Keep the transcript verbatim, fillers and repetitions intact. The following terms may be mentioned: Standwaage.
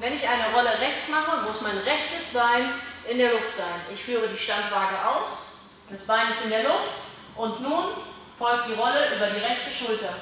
Wenn ich eine Rolle rechts mache, muss mein rechtes Bein in der Luft sein. Ich führe die Standwaage aus, das Bein ist in der Luft und nun folgt die Rolle über die rechte Schulter.